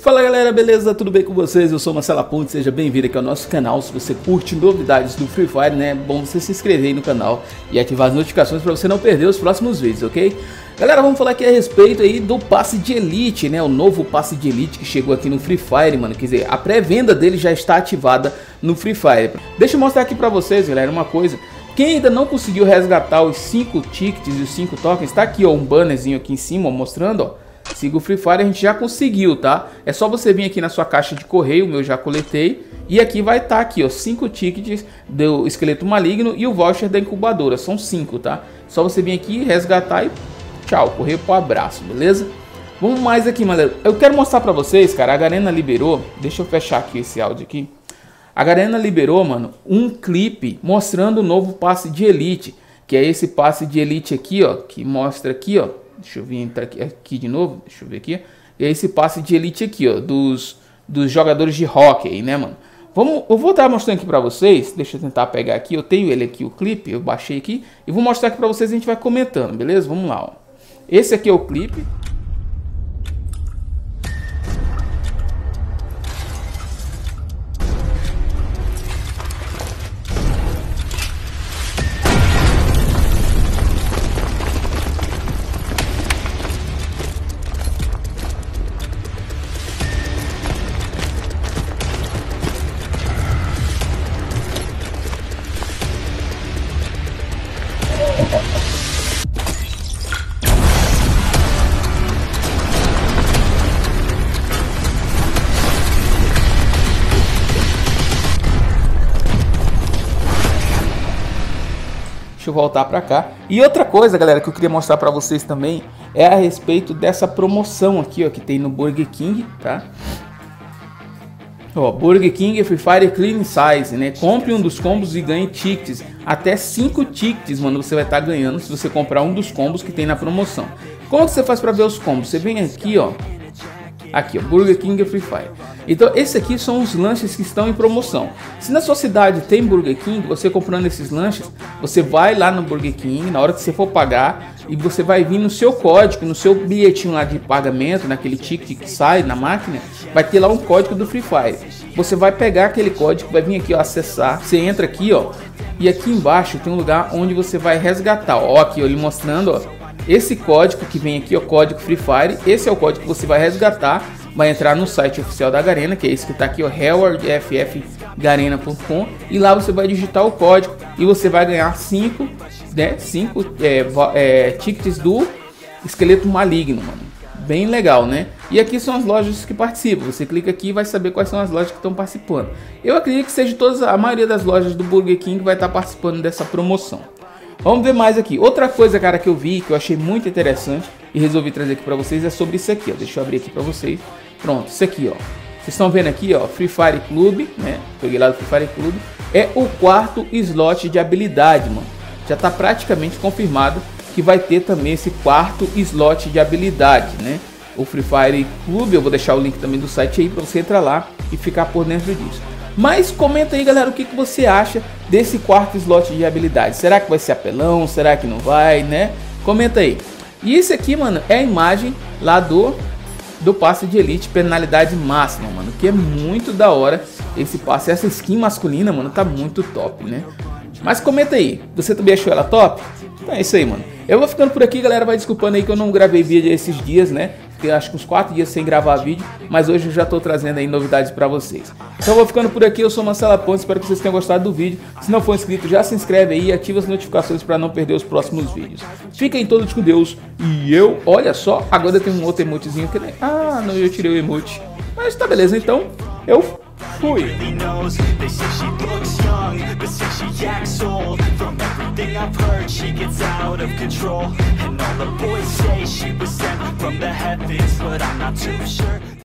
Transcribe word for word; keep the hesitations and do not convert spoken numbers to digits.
Fala galera, beleza? Tudo bem com vocês? Eu sou o Marcelo Apontes, seja bem-vindo aqui ao nosso canal. Se você curte novidades do Free Fire, né, é bom você se inscrever aí no canal e ativar as notificações para você não perder os próximos vídeos, ok? Galera, vamos falar aqui a respeito aí do passe de elite, né, o novo passe de elite que chegou aqui no Free Fire, mano, quer dizer, a pré-venda dele já está ativada no Free Fire. Deixa eu mostrar aqui para vocês, galera, uma coisa. Quem ainda não conseguiu resgatar os cinco tickets e os cinco tokens, tá aqui ó, um bannerzinho aqui em cima ó, mostrando ó. Siga o Free Fire, a gente já conseguiu, tá? É só você vir aqui na sua caixa de correio, o meu já coletei. E aqui vai estar tá aqui, ó, cinco tickets do Esqueleto Maligno e o voucher da Incubadora. São cinco, tá? Só você vir aqui, resgatar e tchau, correr pro abraço, beleza? Vamos mais aqui, galera. Eu quero mostrar pra vocês, cara, a Garena liberou... Deixa eu fechar aqui esse áudio aqui. A Garena liberou, mano, um clipe mostrando o novo passe de Elite. Que é esse passe de Elite aqui, ó, que mostra aqui, ó. Deixa eu vir entrar aqui, aqui de novo, deixa eu ver aqui. E é esse passe de elite aqui, ó, dos, dos jogadores de hockey, né, mano? Vamos, eu vou estar mostrando aqui pra vocês, deixa eu tentar pegar aqui, eu tenho ele aqui, o clipe, eu baixei aqui. E vou mostrar aqui pra vocês, a gente vai comentando, beleza? Vamos lá, ó. Esse aqui é o clipe. Deixa eu voltar pra cá. E outra coisa, galera, que eu queria mostrar pra vocês também é a respeito dessa promoção aqui, ó, que tem no Burger King, tá? Ó, Burger King Free Fire Clean Size, né? Compre um dos combos e ganhe tickets. Até cinco tickets, mano, você vai estar tá ganhando se você comprar um dos combos que tem na promoção. Como que você faz pra ver os combos? Você vem aqui, ó. Aqui, ó, Burger King e Free Fire. Então, esses aqui são os lanches que estão em promoção. Se na sua cidade tem Burger King, você comprando esses lanches, você vai lá no Burger King, na hora que você for pagar, e você vai vir no seu código, no seu bilhetinho lá de pagamento, naquele ticket que sai na máquina, vai ter lá um código do Free Fire. Você vai pegar aquele código, vai vir aqui, ó, acessar. Você entra aqui, ó, e aqui embaixo tem um lugar onde você vai resgatar. Ó, aqui, ó, ele mostrando, ó. Esse código que vem aqui, o código Free Fire, esse é o código que você vai resgatar, vai entrar no site oficial da Garena, que é esse que tá aqui, o reward ponto f f garena ponto com, e lá você vai digitar o código e você vai ganhar cinco, né, cinco é, é, tickets do Esqueleto Maligno, mano. Bem legal, né? E aqui são as lojas que participam. Você clica aqui e vai saber quais são as lojas que estão participando. Eu acredito que seja todas, a maioria das lojas do Burger King vai estar participando dessa promoção. Vamos ver mais aqui. Outra coisa, cara, que eu vi, que eu achei muito interessante e resolvi trazer aqui pra vocês é sobre isso aqui, ó. Deixa eu abrir aqui pra vocês. Pronto, isso aqui, ó. Vocês estão vendo aqui, ó, Free Fire Club, né? Peguei lá do Free Fire Club. É o quarto slot de habilidade, mano. Já tá praticamente confirmado que vai ter também esse quarto slot de habilidade, né? O Free Fire Club, eu vou deixar o link também do site aí pra você entrar lá e ficar por dentro disso. Mas comenta aí, galera, o que, que você acha desse quarto slot de habilidade. Será que vai ser apelão? Será que não vai, né? Comenta aí. E esse aqui, mano, é a imagem lá do, do passe de elite, penalidade máxima, mano. Que é muito da hora esse passe. Essa skin masculina, mano, tá muito top, né? Mas comenta aí, você também achou ela top? Então é isso aí, mano. Eu vou ficando por aqui, galera. Vai desculpando aí que eu não gravei vídeo esses dias, né? Fiquei acho que uns quatro dias sem gravar vídeo, mas hoje eu já tô trazendo aí novidades pra vocês. Então eu vou ficando por aqui, eu sou Marcelo Apontes, espero que vocês tenham gostado do vídeo. Se não for inscrito, já se inscreve aí e ativa as notificações pra não perder os próximos vídeos. Fiquem todos com Deus e eu, olha só, agora tem um outro emotezinho que nem... Ah, não, eu tirei o emote. Mas tá beleza, então, eu fui. I've heard she gets out of control, and all the boys say she was sent from the heavens, but I'm not too sure.